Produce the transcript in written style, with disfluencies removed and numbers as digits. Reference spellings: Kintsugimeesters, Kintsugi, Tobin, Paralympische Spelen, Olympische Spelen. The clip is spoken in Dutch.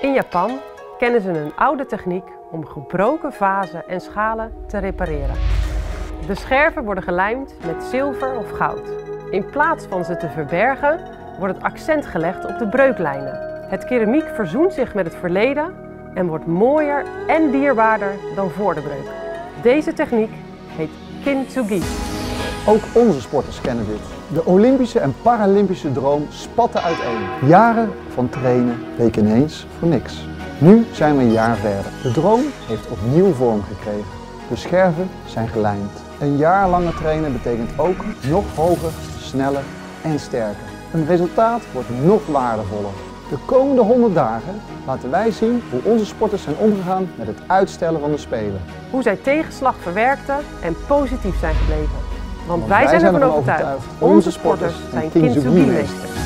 In Japan kennen ze een oude techniek om gebroken vazen en schalen te repareren. De scherven worden gelijmd met zilver of goud. In plaats van ze te verbergen, wordt het accent gelegd op de breuklijnen. Het keramiek verzoent zich met het verleden en wordt mooier en dierbaarder dan voor de breuk. Deze techniek heet Kintsugi. Ook onze sporters kennen dit. De Olympische en Paralympische droom spatten uiteen. Jaren van trainen leken ineens voor niks. Nu zijn we een jaar verder. De droom heeft opnieuw vorm gekregen. De scherven zijn gelijmd. Een jaar langer trainen betekent ook nog hoger, sneller en sterker. Een resultaat wordt nog waardevoller. De komende 100 dagen laten wij zien hoe onze sporters zijn omgegaan met het uitstellen van de Spelen. Hoe zij tegenslag verwerkten en positief zijn gebleven. Want wij zijn ervan overtuigd. Onze sporters zijn Kintsugi-meester.